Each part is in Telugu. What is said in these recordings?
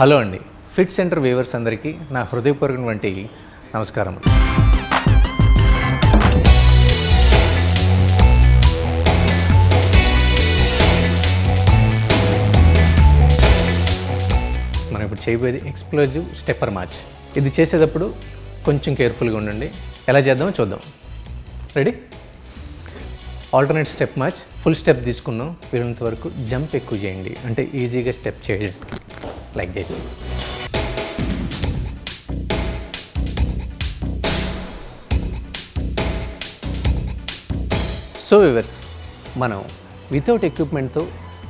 హలో అండి, ఫిట్ సెంటర్ వ్యూవర్స్ అందరికీ నా హృదయపూర్వకమైనటువంటి నమస్కారములు. మనం ఇప్పుడు చేయబోయేది ఎక్స్ప్లోజివ్ స్టెప్పర్ మార్చ్. ఇది చేసేటప్పుడు కొంచెం కేర్ఫుల్గా ఉండండి. ఎలా చేద్దామో చూద్దాం. Ready? Alternate step march. Full step తీసుకున్నాం. వీళ్ళంత వరకు జంప్ ఎక్కువ చేయండి, అంటే ఈజీగా స్టెప్ చేయండి. Like this. సో వ్యూవర్స్, మనం వితౌట్ ఎక్విప్మెంట్తో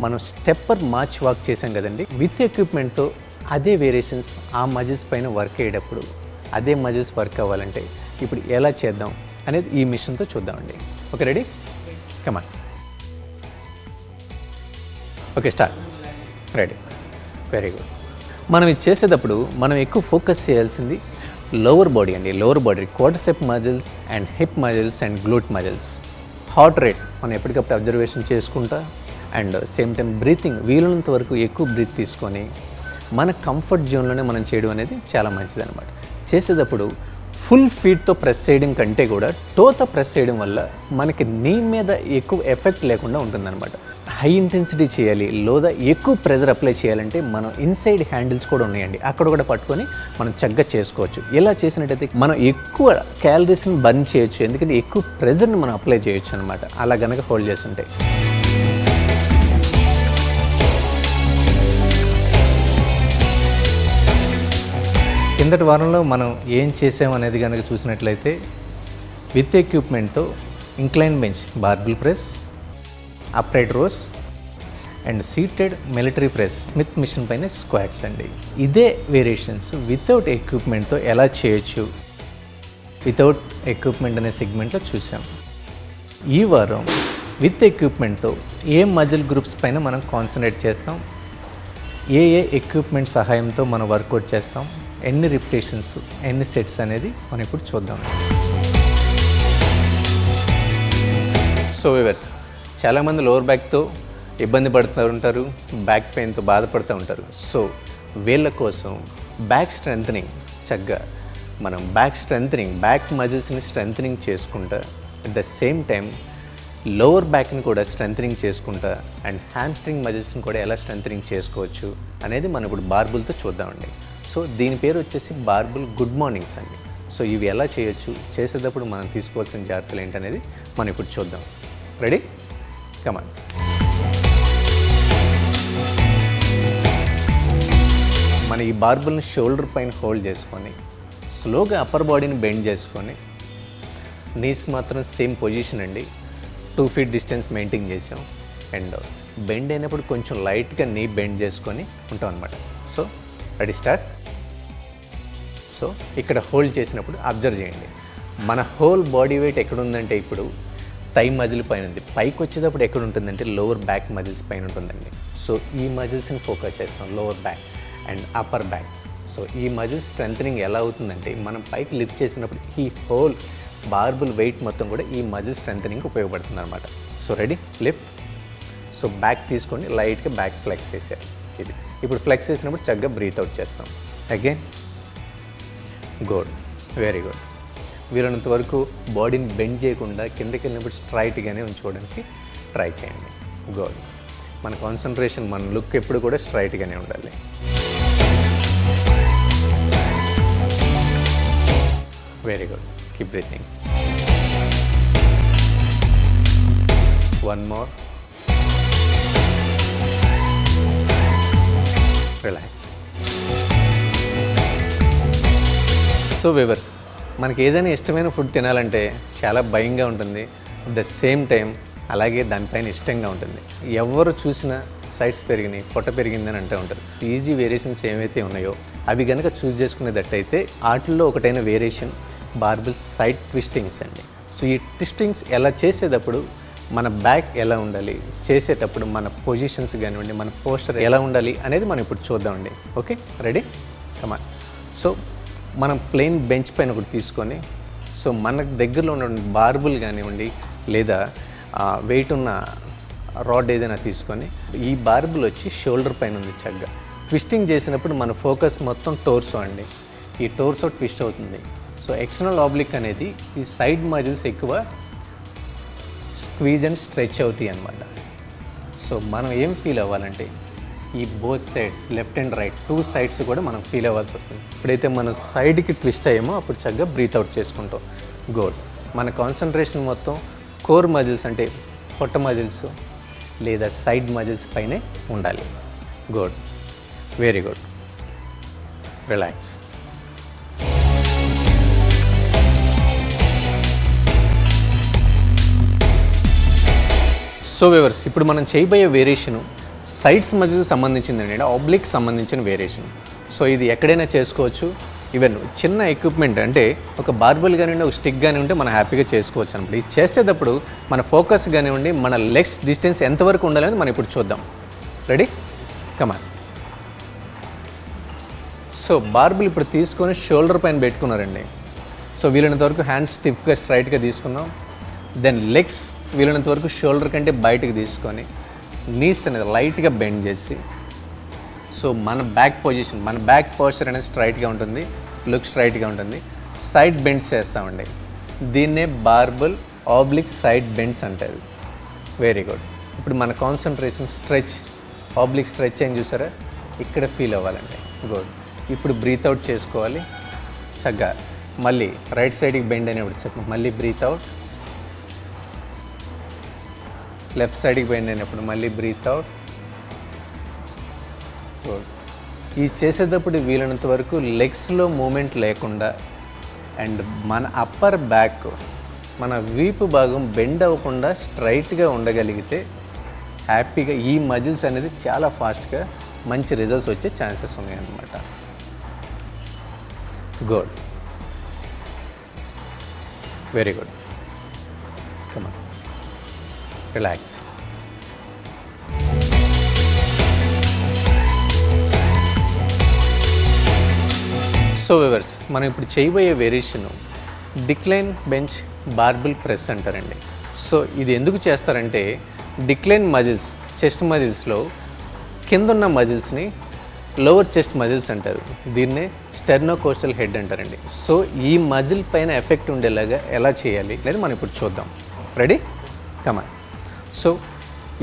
మనం స్టెప్పర్ మార్చ్ వాక్ చేసాం కదండి. విత్ ఎక్విప్మెంట్తో అదే వేరియేషన్స్ ఆ మజిల్స్ పైన వర్క్ అయ్యేటప్పుడు అదే మజిల్స్ వర్క్ అవ్వాలంటే ఇప్పుడు ఎలా చేద్దాం అనేది ఈ మిషన్తో చూద్దామండి. Okay, ready? Come on. Okay, start. Ready. Very good. మనం ఇది చేసేటప్పుడు మనం ఎక్కువ ఫోకస్ చేయాల్సింది లోవర్ బాడీ అండి. Lower body quadricep muscles and hip muscles and glute muscles. Heart rate మనం ఎప్పటికప్పుడు అబ్జర్వేషన్ చేసుకుంటా అండ్ సేమ్ టైం బ్రీతింగ్ వీలున్నంత వరకు ఎక్కువ బ్రీత్ తీసుకొని మన కంఫర్ట్ జోన్లోనే మనం చేయడం అనేది చాలా మంచిది అనమాట. చేసేటప్పుడు ఫుల్ ఫీట్తో ప్రెస్ చేయడం కంటే కూడా టోతో ప్రెస్ చేయడం వల్ల మనకి నీ మీద ఎక్కువ ఎఫెక్ట్ లేకుండా ఉంటుందన్నమాట. హై ఇంటెన్సిటీ చేయాలి, లేదా ఎక్కువ ప్రెజర్ అప్లై చేయాలంటే మనం ఇన్సైడ్ హ్యాండిల్స్ కూడా ఉన్నాయండి, అక్కడ కూడా పట్టుకొని మనం చక్కగా చేసుకోవచ్చు. ఇలా చేసినట్టయితే మనం ఎక్కువ క్యాలరీస్ని బర్న్ చేయొచ్చు, ఎందుకంటే ఎక్కువ ప్రెజర్ని మనం అప్లై చేయొచ్చు అనమాట. అలా కనుక హోల్డ్ చేస్తుంటే కిందటి వారంలో మనం ఏం చేసామనేది కనుక చూసినట్లయితే విత్ ఎక్విప్మెంట్తో incline bench barbell press, upright rows and seated military press, Smith machine పైన స్క్వాట్స్ అండి. ఇదే వేరియేషన్స్ వితౌట్ ఎక్విప్మెంట్తో ఎలా చేయొచ్చు వితౌట్ ఎక్విప్మెంట్ అనే సెగ్మెంట్లో చూసాం. ఈ వారం విత్ ఎక్విప్మెంట్తో ఏ మజిల్ గ్రూప్స్ పైన మనం కాన్సన్ట్రేట్ చేస్తాం, ఏ ఏ ఎక్విప్మెంట్ సహాయంతో మనం వర్కౌట్ చేస్తాం, ఎన్ని రిపిటేషన్స్, ఎన్ని సెట్స్ అనేది మనం ఇప్పుడు చూద్దాం. సో వ్యూవర్స్, చాలామంది లోవర్ బ్యాక్తో ఇబ్బంది పడుతూ ఉంటారు, బ్యాక్ పెయిన్తో బాధపడుతూ ఉంటారు. సో వీళ్ళ కోసం బ్యాక్ స్ట్రెంథనింగ్ చక్కగా మనం బ్యాక్ మజిల్స్ని స్ట్రెంథనింగ్ చేసుకుంటా, at the same time lower బ్యాక్ని కూడా స్ట్రెంథనింగ్ చేసుకుంటా అండ్ హ్యామ్స్ట్రింగ్ మజిల్స్ని కూడా ఎలా స్ట్రెంథనింగ్ చేసుకోవచ్చు అనేది మనం ఇప్పుడు బార్బుల్తో చూద్దామండి. సో దీని పేరు వచ్చేసి బార్బుల్ గుడ్ మార్నింగ్స్ అండి. సో ఇవి ఎలా చేయొచ్చు, చేసేటప్పుడు మనం తీసుకోవాల్సిన జాగ్రత్తలు ఏంటనేది మనం ఇప్పుడు చూద్దాం. రెడీ? Come on. మనం ఈ బార్బుల్ని షోల్డర్ పైన హోల్డ్ చేసుకొని స్లోగా అప్పర్ బాడీని బెండ్ చేసుకొని నీస్ మాత్రం సేమ్ పొజిషన్ అండి. 2 feet డిస్టెన్స్ మెయింటైన్ చేసాం అండ్ బెండ్ అయినప్పుడు కొంచెం లైట్గా నీ బెండ్ చేసుకొని ఉంటాం అనమాట. So ready, start. సో ఇక్కడ హోల్డ్ చేసినప్పుడు అబ్జర్వ్ చేయండి, మన హోల్ బాడీ వెయిట్ ఎక్కడుందంటే ఇప్పుడు థై మజిల్ పైన ఉంది. పైకి వచ్చేటప్పుడు ఎక్కడ ఉంటుందంటే లోవర్ బ్యాక్ మజిల్స్ పైన ఉంటుందండి. సో ఈ మజిల్స్ని ఫోకస్ చేస్తాం, lower back and upper back. So ఈ మజిల్స్ స్ట్రెంథనింగ్ ఎలా అవుతుందంటే మనం పైకి లిఫ్ట్ చేసినప్పుడు ఈ హోల్ బార్బుల్ వెయిట్ మొత్తం కూడా ఈ మజిల్ స్ట్రెంథనింగ్కి ఉపయోగపడుతుంది అనమాట. So ready, lift. So back తీసుకోండి, లైట్గా బ్యాక్ ఫ్లెక్స్ చేశారు. ఇది ఇప్పుడు ఫ్లెక్స్ చేసినప్పుడు చక్కగా బ్రీత్ అవుట్ చేస్తాం. Again, good, very good. వీలైనంత వరకు బాడీని బెండ్ చేయకుండా కిందకి వెళ్ళినప్పుడు స్ట్రైట్గానే ఉంచుకోవడానికి ట్రై చేయండి. గుడ్. మన కాన్సన్ట్రేషన్, మన లుక్ ఎప్పుడు కూడా స్ట్రైట్గానే ఉండాలి. Very good, keep breathing. One more. Relax. So viewers, మనకి ఏదైనా ఇష్టమైన ఫుడ్ తినాలంటే చాలా భయంగా ఉంటుంది, ద సేమ్ టైం అలాగే దానిపైన ఇష్టంగా ఉంటుంది. ఎవరు చూసినా సైడ్స్ పెరిగినాయి, పొట్ట పెరిగిందని అంటూ ఉంటారు. ఈజీ వేరియేషన్స్ ఏమైతే ఉన్నాయో అవి కనుక చూస్ చేసుకునేటట్టయితే వాటిల్లో ఒకటైన వేరియేషన్ బార్బుల్స్ సైడ్ ట్విస్టింగ్స్ అండి. సో ఈ ట్విస్టింగ్స్ ఎలా చేసేటప్పుడు మన బ్యాక్ ఎలా ఉండాలి, చేసేటప్పుడు మన పొజిషన్స్ కానివ్వండి, మన పోస్చర్ ఎలా ఉండాలి అనేది మనం ఇప్పుడు చూద్దామండి. Okay, ready? Come on. So మనం ప్లెయిన్ బెంచ్ పైన ఒకటి తీసుకొని సో మనకు దగ్గరలో ఉన్న బార్బుల్ కానివ్వండి లేదా వెయిట్ ఉన్న రాడ్ ఏదైనా తీసుకొని ఈ బార్బుల్ వచ్చి షోల్డర్ పైన ఉంది చక్కగా. ట్విస్టింగ్ చేసినప్పుడు మన ఫోకస్ మొత్తం టోర్సో అండి. ఈ టోర్సో ట్విస్ట్ అవుతుంది. సో ఎక్స్టర్నల్ ఆబ్లిక్ అనేది ఈ సైడ్ మజిల్స్ ఎక్కువ స్క్వీజ్ అండ్ స్ట్రెచ్ అవుతాయి అన్నమాట. సో మనం ఏం ఫీల్ అవ్వాలంటే ఈ both sides, left and right, two sides కూడా మనం ఫీల్ అవ్వాల్సి వస్తుంది. ఇప్పుడైతే మనం సైడ్కి ట్విస్ట్ అయ్యామో అప్పుడు చక్కగా బ్రీత్ అవుట్ చేసుకుంటాం. గోల్ మన కాన్సన్ట్రేషన్ మొత్తం కోర్ మజిల్స్ అంటే పొట్ట మజిల్స్ లేదా సైడ్ మజిల్స్ పైనే ఉండాలి. Good, very good. Relax. So viewers, ఇప్పుడు మనం చేయబోయే వేరియేషను సైడ్స్ మజిల్స్ సంబంధించిందండి, అంటే ఆబ్లిక్ సంబంధించిన వేరియేషన్. సో ఇది ఎక్కడైనా చేసుకోవచ్చు, ఈవెన్ చిన్న ఎక్విప్మెంట్ అంటే ఒక బార్బల్ కానివ్వండి, ఒక స్టిక్ కానివ్వండి, మనం హ్యాపీగా చేసుకోవచ్చు అనమాట. ఇది చేసేటప్పుడు మన ఫోకస్ కానివ్వండి, మన లెగ్స్ డిస్టెన్స్ ఎంతవరకు ఉండాలని మనం ఇప్పుడు చూద్దాం. రెడీ, కమాన్. సో బార్బల్ ఇప్పుడు తీసుకొని షోల్డర్ పైన పెట్టుకున్నారండి. సో వీలైనంత వరకు హ్యాండ్స్ స్టిఫ్గా స్ట్రైట్గా తీసుకున్నాం. దెన్ లెగ్స్ వీలైనంత వరకు షోల్డర్ కంటే బయటకు తీసుకొని నీస్ అనేది లైట్గా బెండ్ చేసి, సో మన బ్యాక్ పొజిషన్, మన బ్యాక్ పోస్చర్ అనేది స్ట్రైట్గా ఉంటుంది, లుక్ స్ట్రైట్గా ఉంటుంది. సైడ్ బెండ్స్ చేస్తామండి, దీన్నే బార్బల్ ఆబ్లిక్ సైడ్ బెండ్స్ అంటారు. Very good. ఇప్పుడు మన కాన్సన్ట్రేషన్ స్ట్రెచ్, ఆబ్లిక్ స్ట్రెచ్ అని చూసారా, ఇక్కడ ఫీల్ అవ్వాలండి. గుడ్. ఇప్పుడు బ్రీత్ అవుట్ చేసుకోవాలి చక్కగా. మళ్ళీ రైట్ సైడ్కి బెండ్ అయినప్పుడు చెప్పండి, మళ్ళీ బ్రీత్ అవుట్. లెఫ్ట్ సైడ్కి బెండ్ అయినప్పుడు మళ్ళీ బ్రీత్ అవుట్. ఈ చేసేటప్పుడు వీలైనంత వరకు లెగ్స్లో మూమెంట్ లేకుండా అండ్ మన అప్పర్ బ్యాక్, మన వీపు భాగం బెండ్ అవ్వకుండా స్ట్రైట్గా ఉండగలిగితే హ్యాపీగా ఈ మజిల్స్ అనేది చాలా ఫాస్ట్గా మంచి రిజల్ట్స్ వచ్చే ఛాన్సెస్ ఉన్నాయన్నమాట. Good, very good. Come on, relax. So viewers, మనం ఇప్పుడు చేయబోయే variation decline bench barbell press అంటారండి. సో ఇది ఎందుకు చేస్తారంటే డిక్లైన్ మజిల్స్, చెస్ట్ మజిల్స్లో కిందున్న మజిల్స్ని లోవర్ చెస్ట్ మజిల్స్ అంటారు. దీన్నే స్టెర్నోకోస్టల్ హెడ్ అంటారండి. సో ఈ మజిల్ పైన ఎఫెక్ట్ ఉండేలాగా ఎలా చేయాలి అనేది మనం ఇప్పుడు చూద్దాం. రెడీ, కమాన్. సో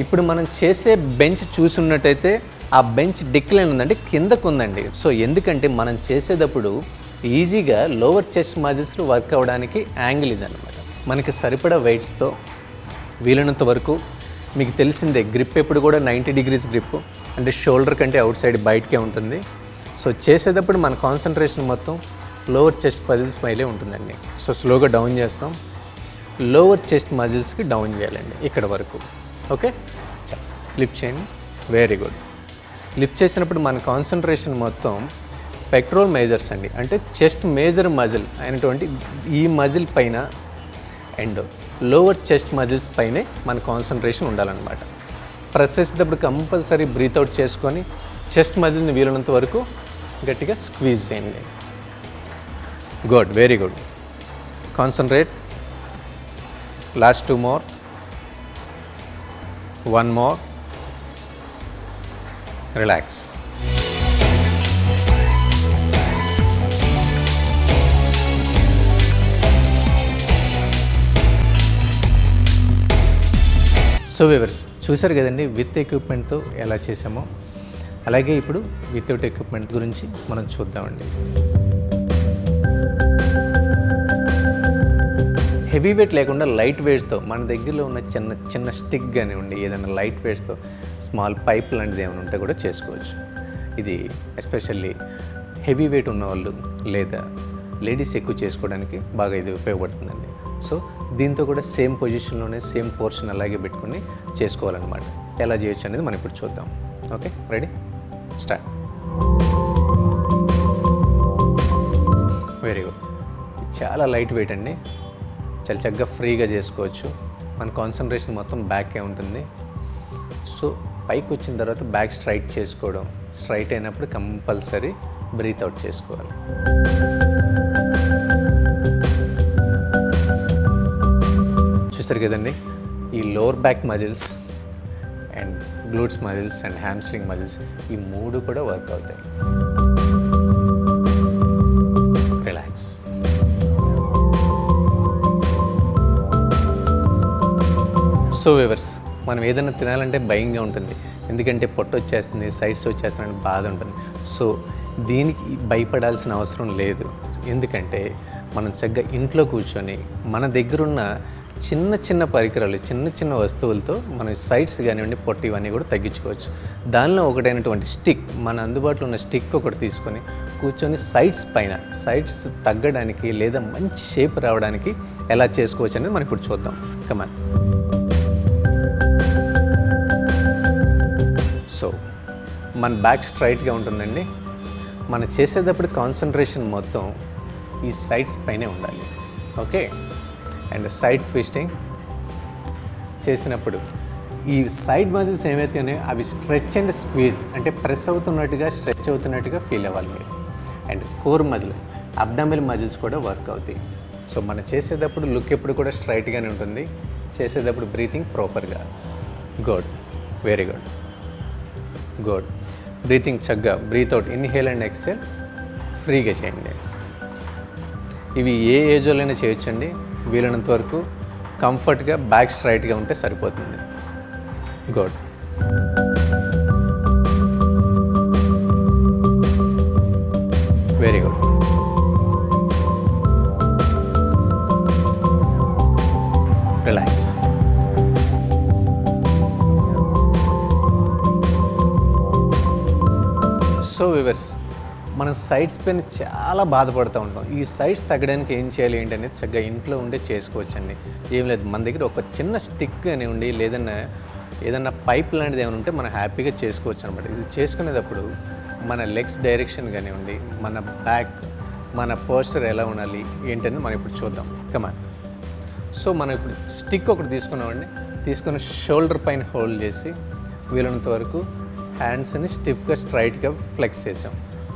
ఇప్పుడు మనం చేసే బెంచ్ చూసున్నట్టయితే ఆ బెంచ్ డిక్లైన్ ఉందంటే కిందకు ఉందండి. సో ఎందుకంటే మనం చేసేటప్పుడు ఈజీగా లోవర్ చెస్ట్ మజిల్స్లో వర్క్ అవ్వడానికి యాంగిల్ ఇదన్నమాట. మనకి సరిపడా వెయిట్స్తో వీలైనంత వరకు, మీకు తెలిసిందే గ్రిప్ ఎప్పుడు కూడా 90 degrees గ్రిప్, అంటే షోల్డర్ కంటే అవుట్ సైడ్ బయటకే ఉంటుంది. సో చేసేటప్పుడు మన కాన్సన్ట్రేషన్ మొత్తం లోవర్ చెస్ట్ మజిల్స్ పైనే ఉంటుందండి. సో స్లోగా డౌన్ చేస్తాం, లోవర్ చెస్ట్ మజిల్స్కి డౌన్ చేయాలండి ఇక్కడ వరకు. ఓకే, లిఫ్ట్ చేయండి. Very good. లిఫ్ట్ చేసినప్పుడు మన కాన్సన్ట్రేషన్ మొత్తం పెక్టోరల్ మేజర్స్ అండి, అంటే చెస్ట్ మేజర్ మజిల్ అయినటువంటి ఈ మజిల్ పైన అండ్ లోవర్ చెస్ట్ మజిల్స్ పైనే మన కాన్సన్ట్రేషన్ ఉండాలన్నమాట. ప్రెస్ చేసేటప్పుడు కంపల్సరీ బ్రీత్ అవుట్ చేసుకొని చెస్ట్ మజిల్ని వీలైనంత వరకు గట్టిగా స్క్వీజ్ చేయండి. Good, very good. Concentrate. Last 2 more, 1 more. Relax. So viewers, చూశారు కదండి విత్ ఎక్విప్మెంట్తో ఎలా చేసామో. అలాగే ఇప్పుడు వితౌట్ ఎక్విప్మెంట్ గురించి మనం చూద్దామండి. హెవీ వెయిట్ లేకుండా లైట్ వెయిట్స్తో, మన దగ్గరలో ఉన్న చిన్న చిన్న స్టిక్ కానివ్వండి, ఏదైనా లైట్ వెయిట్స్తో స్మాల్ పైప్ లాంటిది ఏమైనా ఉంటే కూడా చేసుకోవచ్చు. ఇది ఎస్పెషల్లీ హెవీ వెయిట్ ఉన్నవాళ్ళు లేదా లేడీస్ ఎక్కువ చేసుకోవడానికి బాగా ఇది ఉపయోగపడుతుందండి. సో దీంతో కూడా సేమ్ పొజిషన్లోనే సేమ్ పోర్షన్ అలాగే పెట్టుకుని చేసుకోవాలన్నమాట. ఎలా చేయొచ్చు అనేది మనం ఇప్పుడు చూద్దాం. Okay, ready, start. Very good. చాలా లైట్ వెయిట్ అండి, చాలా చక్కగా ఫ్రీగా చేసుకోవచ్చు. మన కాన్సన్ట్రేషన్ మొత్తం బ్యాకే ఉంటుంది. సో పైకి వచ్చిన తర్వాత బ్యాక్ స్ట్రైట్ చేసుకోవడం, స్ట్రైట్ అయినప్పుడు కంపల్సరీ బ్రీత్ అవుట్ చేసుకోవాలి. చూసారు కదండి ఈ lower back muscles and glutes muscles and hamstring muscles ee moodu kuda work avutayi. Relax. So viewers, మనం ఏదైనా తినాలంటే భయంగా ఉంటుంది, ఎందుకంటే పొట్ట వచ్చేస్తుంది, సైడ్స్ వచ్చేస్తుంది అని బాధ ఉంటుంది. సో దీనికి భయపడాల్సిన అవసరం లేదు, ఎందుకంటే మనం చక్కగా ఇంట్లో కూర్చొని మన దగ్గరున్న చిన్న చిన్న పరికరాలు, చిన్న చిన్న వస్తువులతో మన సైడ్స్ కానివ్వండి, పొట్ట ఇవన్నీ కూడా తగ్గించుకోవచ్చు. దానిలో ఒకటైనటువంటి స్టిక్, మన అందుబాటులో ఉన్న స్టిక్ ఒకటి తీసుకొని కూర్చొని సైడ్స్ పైన, సైడ్స్ తగ్గడానికి లేదా మంచి షేప్ రావడానికి ఎలా చేసుకోవచ్చు అనేది మనం ఇప్పుడు చూద్దాం. కమాన్. సో మన బ్యాక్ స్ట్రైట్గా ఉంటుందండి. మనం చేసేటప్పుడు కాన్సన్ట్రేషన్ మొత్తం ఈ సైడ్స్ పైనే ఉండాలి. ఓకే. అండ్ సైడ్ ట్విస్టింగ్ చేసినప్పుడు ఈ సైడ్ మజిల్స్ ఏమైతే ఉన్నాయో అవి స్ట్రెచ్ అండ్ స్క్వీజ్, అంటే ప్రెస్ అవుతున్నట్టుగా, స్ట్రెచ్ అవుతున్నట్టుగా ఫీల్ అవ్వాలి మీరు. And core muscle, abdominal muscles కూడా వర్క్ అవుతాయి. సో మనం చేసేటప్పుడు లుక్ ఎప్పుడు కూడా స్ట్రైట్గానే ఉంటుంది, చేసేటప్పుడు బ్రీతింగ్ ప్రాపర్గా. Good, very good, good. Breathing చక్కగా breath out, inhale and exhale ఫ్రీగా చేయండి. ఇవి ఏ ఏజ్లోనే చేయొచ్చండి, వీలైనంత వరకు కంఫర్ట్గా బ్యాక్ స్ట్రైట్గా ఉంటే సరిపోతుంది. Good. Very good. Relax. So viewers, మనం సైడ్స్ పైన చాలా బాధపడుతూ ఉంటాం. ఈ సైడ్స్ తగ్గడానికి ఏం చేయాలి ఏంటి అనేది చక్కగా ఇంట్లో ఉండే చేసుకోవచ్చండి. ఏం లేదు, మన దగ్గర ఒక చిన్న స్టిక్ అని ఉండి లేదన్నా ఏదన్నా పైప్ లాంటిది ఏమైనా ఉంటే మనం హ్యాపీగా చేసుకోవచ్చు అనమాట. ఇది చేసుకునేటప్పుడు మన లెగ్స్ డైరెక్షన్ కానివ్వండి, మన బ్యాక్, మన పోస్చర్ ఎలా ఉండాలి ఏంటనేది మనం ఇప్పుడు చూద్దాం. కమాన్. సో మనం ఇప్పుడు స్టిక్ ఒకటి తీసుకున్నామండి, తీసుకుని షోల్డర్ పైన హోల్డ్ చేసి వీలైనంత వరకు హ్యాండ్స్ని స్టిఫ్గా స్ట్రైట్గా ఫ్లెక్స్ చేసాం.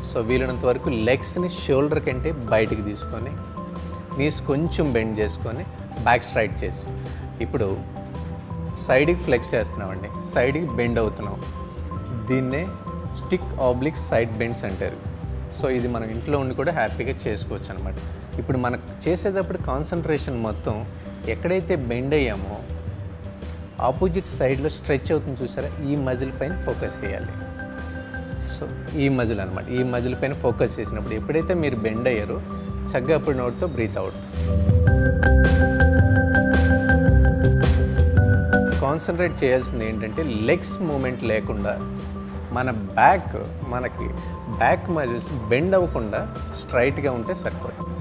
సో వీలైనంత వరకు లెగ్స్ని షోల్డర్ కంటే బయటికి తీసుకొని నీస్ కొంచెం బెండ్ చేసుకొని బ్యాక్ స్ట్రైట్ చేసి ఇప్పుడు సైడ్కి ఫ్లెక్స్ చేస్తున్నామండి, సైడ్కి బెండ్ అవుతున్నాం. దీన్నే స్టిక్ ఆబ్లిక్ సైడ్ బెండ్స్ అంటారు. సో ఇది మనం ఇంట్లో ఉండి కూడా హ్యాపీగా చేసుకోవచ్చు అనమాట. ఇప్పుడు మనకు చేసేటప్పుడు కాన్సన్ట్రేషన్ మొత్తం ఎక్కడైతే బెండ్ అయ్యామో ఆపోజిట్ సైడ్లో స్ట్రెచ్ అవుతుంది చూసారా, ఈ మజిల్ పైన ఫోకస్ చేయాలి. సో ఈ మజిల్ అనమాట, ఈ మజిల్ పైన ఫోకస్ చేసినప్పుడు ఎప్పుడైతే మీరు బెండ్ అయ్యారో చక్కగా అప్పుడు నోటితో బ్రీత్ అవుట్. కాన్సన్ట్రేట్ చేయాల్సింది ఏంటంటే లెగ్స్ మూమెంట్ లేకుండా మన బ్యాక్, మనకి బ్యాక్ మజిల్స్ బెండ్ అవ్వకుండా స్ట్రైట్గా ఉంటే సరిపోతుంది.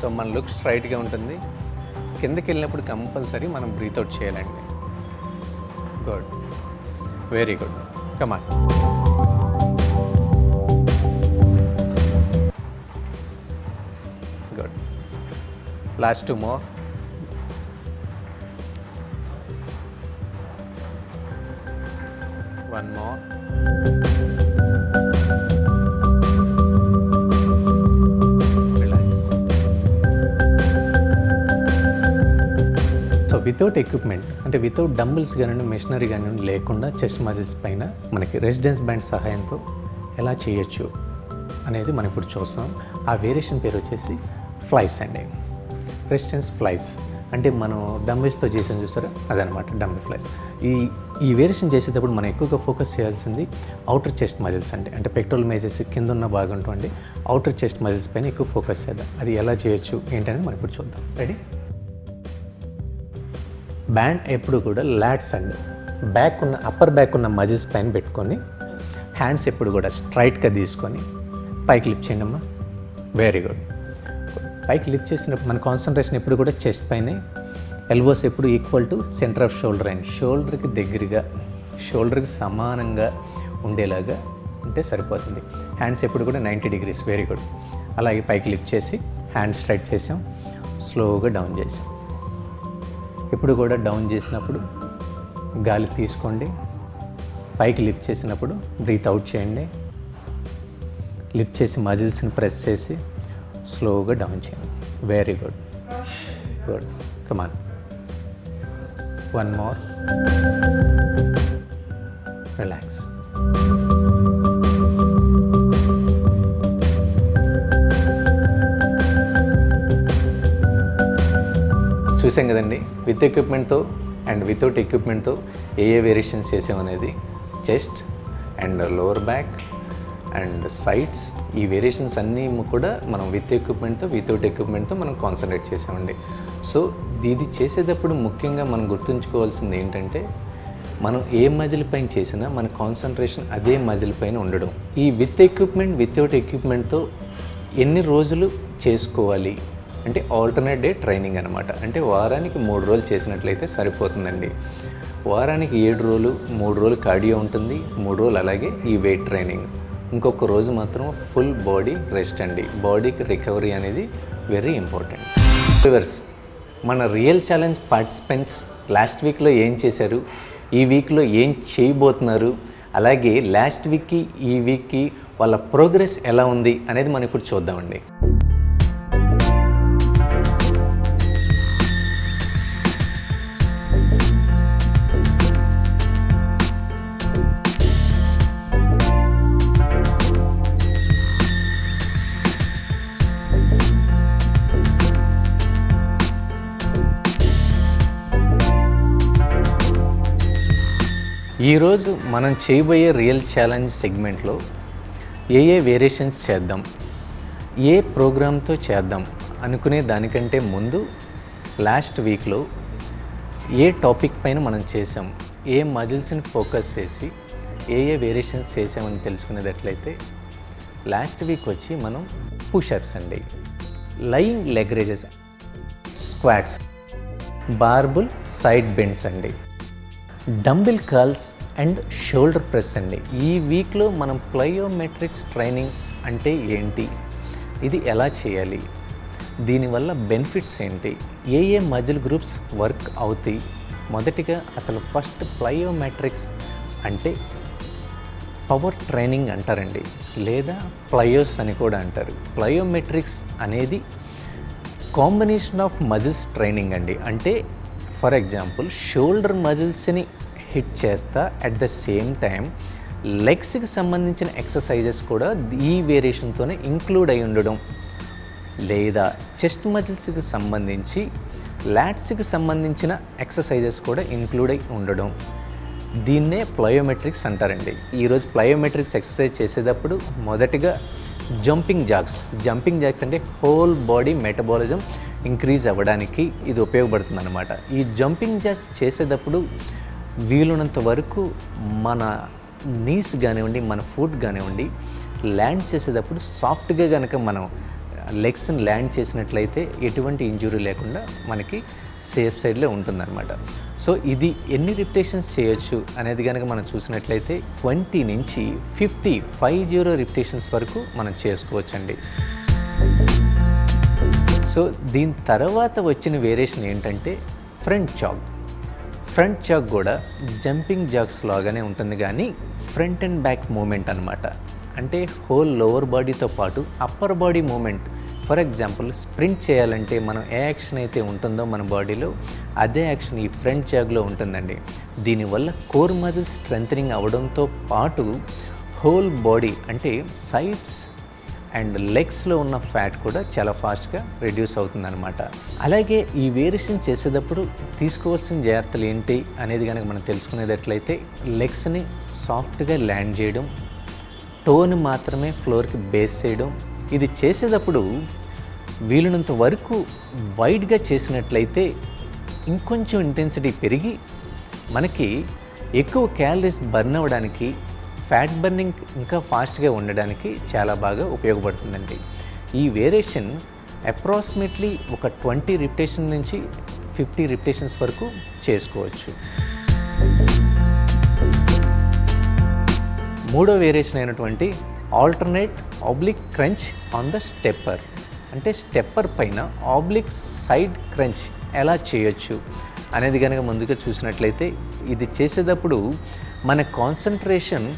సో మన లుక్ స్ట్రైట్గా ఉంటుంది. కిందకి వెళ్ళినప్పుడు కంపల్సరీ మనం బ్రీత్ అవుట్ చేయాలండి. Good, very good. Come on. Good. Last two more. One more. Relax. So without equipment, అంటే వితౌట్ డంబుల్స్ కానివ్వండి, మెషినరీ కానివ్వండి లేకుండా చెస్ట్ మజిల్స్ పైన మనకి రెసిస్టెన్స్ బ్యాండ్ సహాయంతో ఎలా చేయొచ్చు అనేది మనం ఇప్పుడు చూస్తాం. ఆ వేరియేషన్ పేరు వచ్చేసి ఫ్లైస్ అండి, రెసిస్టెన్స్ ఫ్లైస్. అంటే మనం డంబుల్స్తో చేసాం చూసారా, అదనమాట డంబుల్ ఫ్లైస్. ఈ వేరియేషన్ చేసేటప్పుడు మనం ఎక్కువగా ఫోకస్ చేయాల్సింది అవుటర్ చెస్ట్ మజిల్స్ అండి, అంటే పెక్టోరల్ మజిల్స్ కింద ఉన్న భాగం ఉంటుంది, అవుటర్ చెస్ట్ మజిల్స్ పైన ఎక్కువ ఫోకస్ చేద్దాం. అది ఎలా చేయొచ్చు ఏంటనేది మనం ఇప్పుడు చూద్దాం. రెడీ. బ్యాండ్ ఎప్పుడు కూడా లాట్స్ అండి, బ్యాక్ ఉన్న, అప్పర్ బ్యాక్ ఉన్న మజిల్స్ పైన పెట్టుకొని హ్యాండ్స్ ఎప్పుడు కూడా స్ట్రైట్గా తీసుకొని పైకి లిఫ్ట్ చేయండి అమ్మా. Very good. పైకి లిఫ్ట్ చేసినప్పుడు మన కాన్సన్ట్రేషన్ ఎప్పుడు కూడా చెస్ట్ పైనే. ఎల్బోస్ ఎప్పుడు equal to centre of shoulder and షోల్డర్కి దగ్గరగా, షోల్డర్కి సమానంగా ఉండేలాగా ఉంటే సరిపోతుంది. హ్యాండ్స్ ఎప్పుడు కూడా 90 degrees. Very good. అలాగే పైకి లిఫ్ట్ చేసి హ్యాండ్ స్ట్రైట్ చేసాం, స్లోగా డౌన్ చేసాం. ఎప్పుడు కూడా డౌన్ చేసినప్పుడు గాలి తీసుకోండి, పైకి లిఫ్ట్ చేసినప్పుడు బ్రీత్ అవుట్ చేయండి, లిఫ్ట్ చేసి మజిల్స్ని ప్రెస్ చేసి స్లోగా డౌన్ చేయండి. Very good. Good. Come on. One more. relax. చూసాం కదండి, విత్ ఎక్విప్మెంట్తో అండ్ వితౌట్ ఎక్విప్మెంట్తో ఏ ఏ వేరియేషన్స్ చేసామనేది. Chest and lower back and sides, ఈ వేరియేషన్స్ అన్నీ కూడా మనం విత్ ఎక్విప్మెంట్తో వితౌట్ ఎక్విప్మెంట్తో మనం కాన్సన్ట్రేట్ చేసామండి. సో ఇది చేసేటప్పుడు ముఖ్యంగా మనం గుర్తుంచుకోవాల్సింది ఏంటంటే, మనం ఏ మజిల్ పైన చేసినా మన కాన్సన్ట్రేషన్ అదే మజిల్ పైన ఉండడం. ఈ విత్ ఎక్విప్మెంట్ వితౌట్ ఎక్విప్మెంట్తో ఎన్ని రోజులు చేసుకోవాలి అంటే ఆల్టర్నేట్ డే ట్రైనింగ్ అనమాట. అంటే వారానికి 3 రోజులు చేసినట్లయితే సరిపోతుందండి. వారానికి 7 రోజులు, 3 రోజులు కార్డియో ఉంటుంది, 3 రోజులు అలాగే ఈ వెయిట్ ట్రైనింగ్, ఇంకొక రోజు మాత్రం ఫుల్ బాడీ రెస్ట్ అండి. బాడీకి రికవరీ అనేది వెరీ ఇంపార్టెంట్. వ్యూవర్స్, మన రియల్ ఛాలెంజ్ పార్టిసిపెంట్స్ లాస్ట్ వీక్లో ఏం చేశారు, ఈ వీక్లో ఏం చేయబోతున్నారు, అలాగే లాస్ట్ వీక్కి ఈ వీక్కి వాళ్ళ ప్రోగ్రెస్ ఎలా ఉంది అనేది మనం ఇప్పుడు చూద్దామండి. ఈరోజు మనం చేయబోయే రియల్ ఛాలెంజ్ సెగ్మెంట్లో ఏ ఏ వేరియేషన్స్ చేద్దాం, ఏ ప్రోగ్రామ్తో చేద్దాం అనుకునే దానికంటే ముందు లాస్ట్ వీక్లో ఏ టాపిక్ పైన మనం చేసాం, ఏ మజిల్స్ని ఫోకస్ చేసి ఏ ఏ వేరియేషన్స్ చేసామని తెలుసుకునేటట్లయితే, లాస్ట్ వీక్ వచ్చి మనం పుషప్స్ అండి, lying leg raises, squats, barbell side bends అండి, dumbbell curls and shoulder press అండి. ఈ వీక్లో మనం ప్లయోమెట్రిక్స్ ట్రైనింగ్ అంటే ఏంటి, ఇది ఎలా చేయాలి, దీనివల్ల బెనిఫిట్స్ ఏంటి, ఏ ఏ మజిల్ గ్రూప్స్ వర్క్ అవుతాయి. మొదటిగా అసలు ఫస్ట్ ప్లయోమెట్రిక్స్ అంటే పవర్ ట్రైనింగ్ అంటారండి, లేదా ప్లయోస్ అని కూడా అంటారు. ప్లయోమెట్రిక్స్ అనేది కాంబినేషన్ ఆఫ్ మజిల్స్ ట్రైనింగ్ అండి. అంటే ఫర్ ఎగ్జాంపుల్, షోల్డర్ మజిల్స్ని హిట్ చేస్తా, అట్ ద సేమ్ టైం లెగ్స్కి సంబంధించిన ఎక్సర్సైజెస్ కూడా ఈ వేరియేషన్తోనే ఇంక్లూడ్ అయి ఉండడం, లేదా చెస్ట్ మజిల్స్కి సంబంధించి లాట్స్కి సంబంధించిన ఎక్సర్సైజెస్ కూడా ఇంక్లూడ్ అయి ఉండడం, దీన్నే ప్లయోమెట్రిక్స్ అంటారండి. ఈరోజు ప్లయోమెట్రిక్స్ ఎక్సర్సైజ్ చేసేటప్పుడు మొదటిగా జంపింగ్ జాగ్స్. జంపింగ్ జాగ్స్ అంటే హోల్ బాడీ మెటబాలిజం ఇంక్రీజ్ అవ్వడానికి ఇది ఉపయోగపడుతుంది అనమాట. ఈ జంపింగ్ జాగ్స్ చేసేటప్పుడు వీలున్నంత వరకు మన నీస్ కానివ్వండి, మన ఫుట్ కానివ్వండి, ల్యాండ్ చేసేటప్పుడు సాఫ్ట్గా కనుక మనం లెగ్స్ని ల్యాండ్ చేసినట్లయితే ఎటువంటి ఇంజురీ లేకుండా మనకి సేఫ్ సైడ్లో ఉంటుందన్నమాట. సో ఇది ఎన్ని రిపిటేషన్స్ చేయొచ్చు అనేది కనుక మనం చూసినట్లయితే 20 నుంచి 50 రిపిటేషన్స్ వరకు మనం చేసుకోవచ్చండి. సో దీని తర్వాత వచ్చిన వేరియేషన్ ఏంటంటే ఫ్రంట్ చాగ్. ఫ్రంట్ చాగ్ కూడా జంపింగ్ జాగ్స్ లాగానే ఉంటుంది, కానీ ఫ్రంట్ అండ్ బ్యాక్ మూమెంట్ అనమాట. అంటే హోల్ లోవర్ బాడీతో పాటు upper body movement. For example, sprint చేయాలంటే మనం ఏ యాక్షన్ అయితే ఉంటుందో మన బాడీలో, అదే యాక్షన్ ఈ ఫ్రంట్ చాగ్లో ఉంటుందండి. దీనివల్ల కోర్ మజిల్ స్ట్రెంథనింగ్ అవ్వడంతో పాటు హోల్ బాడీ అంటే సైడ్స్ అండ్ లెగ్స్లో ఉన్న ఫ్యాట్ కూడా చాలా ఫాస్ట్గా రిడ్యూస్ అవుతుందన్నమాట. అలాగే ఈ వేరియేషన్ చేసేటప్పుడు తీసుకోవాల్సిన జాగ్రత్తలు ఏంటి అనేది కనుక మనం తెలుసుకునేటట్లయితే, లెగ్స్ని సాఫ్ట్గా ల్యాండ్ చేయడం, టోని మాత్రమే ఫ్లోర్కి బేస్ చేయడం. ఇది చేసేటప్పుడు వీలున్నంత వరకు వైడ్గా చేసినట్లయితే ఇంకొంచెం ఇంటెన్సిటీ పెరిగి మనకి ఎక్కువ క్యాలరీస్ బర్న్ అవ్వడానికి, ఫ్యాట్ బర్నింగ్ ఇంకా ఫాస్ట్గా ఉండడానికి చాలా బాగా ఉపయోగపడుతుందండి. ఈ వేరియేషన్ అప్రాక్సిమేట్లీ ఒక 20 నుంచి 50 రిపిటేషన్స్ వరకు చేసుకోవచ్చు. మూడో వేరియేషన్ అయినటువంటి alternate oblique crunch on the stepper. అంటే స్టెప్పర్ పైన ఆబ్లిక్ సైడ్ క్రంచ్ ఎలా చేయొచ్చు అనేది కనుక ముందుగా చూసినట్లయితే, ఇది చేసేటప్పుడు మన concentration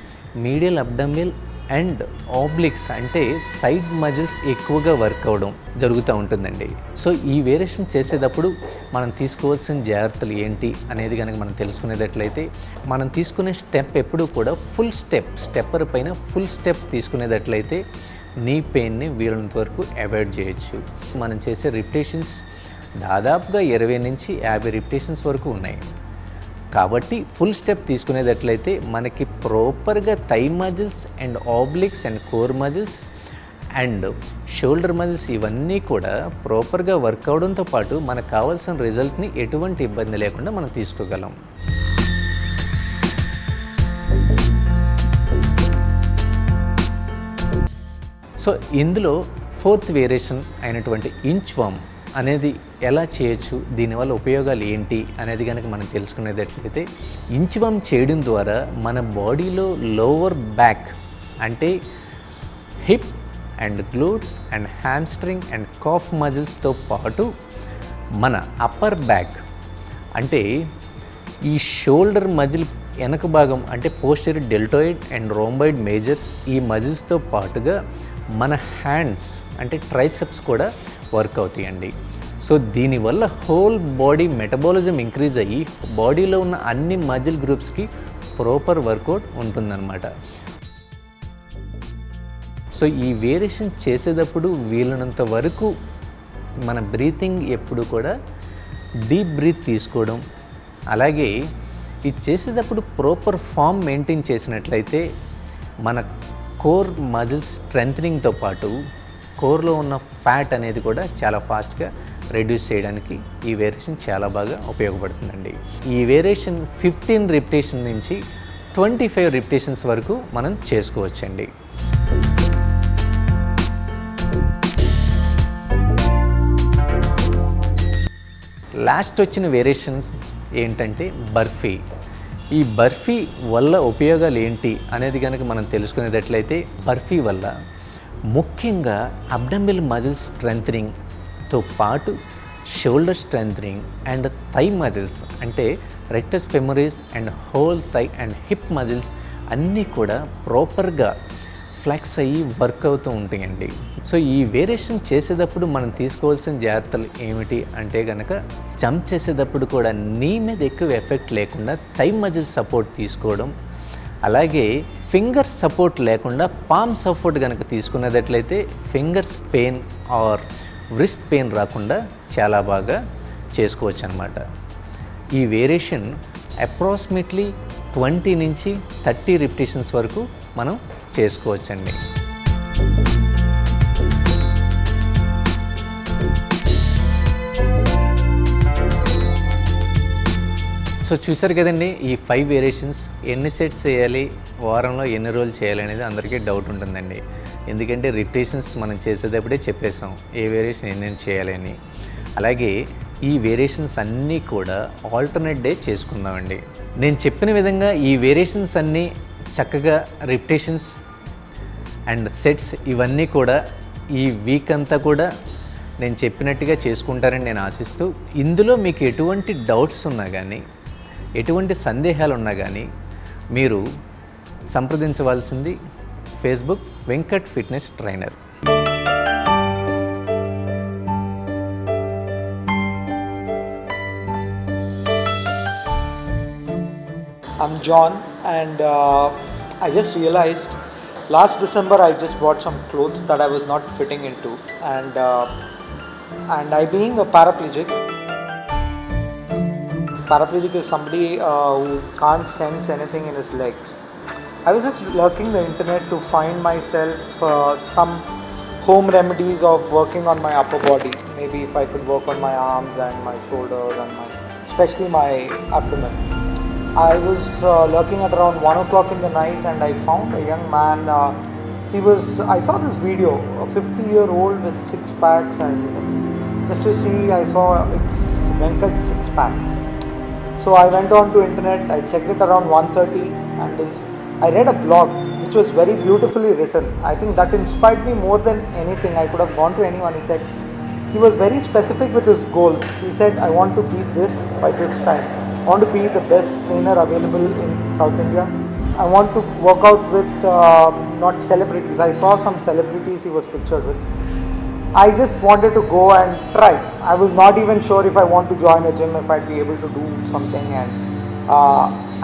medial abdominal and obliques అంటే సైడ్ మజిల్స్ ఎక్కువగా వర్క్ అవడం జరుగుతూ ఉంటుందండి. సో ఈ వేరియేషన్ చేసేటప్పుడు మనం తీసుకోవాల్సిన జాగ్రత్తలు ఏంటి అనేది కనుక మనం తెలుసుకునేటట్లయితే, మనం తీసుకునే స్టెప్ ఎప్పుడు కూడా ఫుల్ స్టెప్, స్టెప్పర్ పైన ఫుల్ స్టెప్ తీసుకునేటట్లయితే నీ పెయిన్ని వీలైనంత వరకు అవాయిడ్ చేయొచ్చు. మనం చేసే రిపిటేషన్స్ దాదాపుగా 20 నుంచి 50 రిపిటేషన్స్ వరకు ఉన్నాయి. కాబట్టి ఫుల్ స్టెప్ తీసుకునేటట్లయితే మనకి ప్రాపర్గా thigh muscles and obliques and core muscles and shoulder muscles ఇవన్నీ కూడా ప్రాపర్గా వర్క్ అవడంతో పాటు మనకు కావాల్సిన రిజల్ట్ని ఎటువంటి ఇబ్బంది లేకుండా మనం తీసుకోగలం. సో ఇందులో 4th వేరియేషన్ అయినటువంటి ఇంచ్ వామ్ అనేది ఎలా చేయొచ్చు, దీనివల్ల ఉపయోగాలు ఏంటి అనేది కనుక మనం తెలుసుకునేటట్లయితే, ఇంచ్ వామ్ చేయడం ద్వారా మన బాడీలో లోవర్ బ్యాక్ అంటే hip and glutes and hamstring and calf మజిల్స్తో పాటు మన అప్పర్ బ్యాక్ అంటే ఈ షోల్డర్ మజిల్ వెనక భాగం అంటే posterior deltoid and rhomboid majors, ఈ మజిల్స్తో పాటుగా మన హ్యాండ్స్ అంటే ట్రైసెప్స్ కూడా వర్క్ అవుతాయండి. సో దీనివల్ల హోల్ బాడీ మెటబాలిజం ఇంక్రీజ్ అయ్యి బాడీలో ఉన్న అన్ని మజిల్ గ్రూప్స్కి ప్రాపర్ వర్కౌట్ ఉంటుందన్నమాట. సో ఈ వేరియేషన్ చేసేటప్పుడు వీలైనంత వరకు మన బ్రీతింగ్ ఎప్పుడు కూడా డీప్ బ్రీత్ తీసుకోవడం, అలాగే ఇది చేసేటప్పుడు ప్రాపర్ ఫామ్ మెయింటైన్ చేసినట్లయితే మన కోర్ మజిల్స్ స్ట్రెంథనింగ్తో పాటు కోర్లో ఉన్న ఫ్యాట్ అనేది కూడా చాలా ఫాస్ట్గా రెడ్యూస్ చేయడానికి ఈ వేరియేషన్ చాలా బాగా ఉపయోగపడుతుందండి. ఈ వేరియేషన్ 15 రిపిటేషన్ నుంచి 25 రిపిటేషన్స్ వరకు మనం చేసుకోవచ్చండి. లాస్ట్ వచ్చిన వేరియేషన్స్ ఏంటంటే బర్ఫీ. ఈ బర్ఫీ వల్ల ఉపయోగాలు ఏంటి అనేది కనుక మనం తెలుసుకునేటట్లయితే, బర్ఫీ వల్ల ముఖ్యంగా అబ్డమినల్ మజిల్స్ స్ట్రెంథనింగ్తో పాటు shoulder strengthening and thigh muscles అంటే rectus femoris and whole thigh and hip muscles అన్నీ కూడా ప్రాపర్గా ఫ్లెక్స్ అయ్యి వర్క్ అవుతూ ఉంటాయండి. సో ఈ వేరియేషన్ చేసేటప్పుడు మనం తీసుకోవాల్సిన జాగ్రత్తలు ఏమిటి అంటే కనుక, జంప్ చేసేటప్పుడు కూడా నీ మీద ఎక్కువ ఎఫెక్ట్ లేకుండా థై మజిల్ సపోర్ట్ తీసుకోవడం, అలాగే ఫింగర్ సపోర్ట్ లేకుండా పామ్ సపోర్ట్ కనుక తీసుకునేటట్లయితే fingers pain or wrist pain రాకుండా చాలా బాగా చేసుకోవచ్చు అన్నమాట. ఈ వేరియేషన్ అప్రాక్సిమేట్లీ 20 నుంచి 30 రిపిటేషన్స్ వరకు మనం చేసుకోవచ్చండి. సో చూసారు కదండి, ఈ 5 వేరియేషన్స్ ఎన్ని సెట్స్ చేయాలి, వారంలో ఎన్ని రోజులు చేయాలి అనేది అందరికీ డౌట్ ఉంటుందండి. ఎందుకంటే రిపిటేషన్స్ మనం చేసేటప్పుడే చెప్పేసాం ఏ వేరియేషన్ ఎన్ని చేయాలి అని. అలాగే ఈ వేరియేషన్స్ అన్నీ కూడా ఆల్టర్నేట్ డే చేసుకుందామండి. నేను చెప్పిన విధంగా ఈ వేరియేషన్స్ అన్నీ చక్కగా రిపిటేషన్స్ అండ్ సెట్స్ ఇవన్నీ కూడా ఈ వీక్ అంతా కూడా నేను చెప్పినట్టుగా చేసుకుంటారని నేను ఆశిస్తూ, ఇందులో మీకు ఎటువంటి డౌట్స్ ఉన్నా కానీ, ఎటువంటి సందేహాలు ఉన్నా కానీ మీరు సంప్రదించవలసింది Facebook Venkat fitness trainer. I'm John, and I just realized last December I just bought some clothes that I was not fitting into, and I being a paraplegic is somebody who can't sense anything in his legs. I was just lurking the internet to find myself some home remedies of working on my upper body. Maybe if I could work on my arms and my shoulders and especially my abdomen. I was lurking at around 1 o'clock in the night, and I found a young man. I saw this video, a 50-year-old with 6 packs, and just to see, I saw it's Venkat 6-pack. So I went on to internet. I checked it around 1:30, and I read a blog which was very beautifully written. I think that inspired me more than anything. I could have gone to anyone. He said he was very specific with his goals. He said, "I want to be this by this time. I want to be the best trainer available in South India. I want to work out with not celebrities. I saw some celebrities he was pictured with. I just wanted to go and try. I was not even sure if I want to join a gym, if I'd be able to do something. And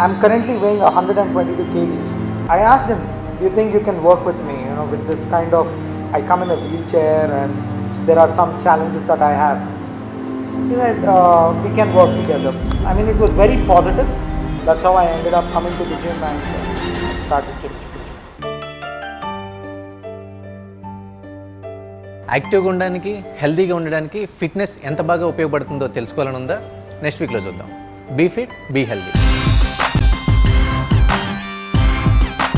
I'm currently weighing 122 kgs. I asked him, do you think you can work with me? You know, with this kind of, I come in a wheelchair and there are some challenges that I have. He said, we can work together. I mean, it was very positive. That's how I ended up coming to the gym and started gym. Active undaniki, healthy ga undaniki, fitness enta baga upayogapadutundo telusukovalanu unda. Next week lo chuddam. Be fit, be healthy.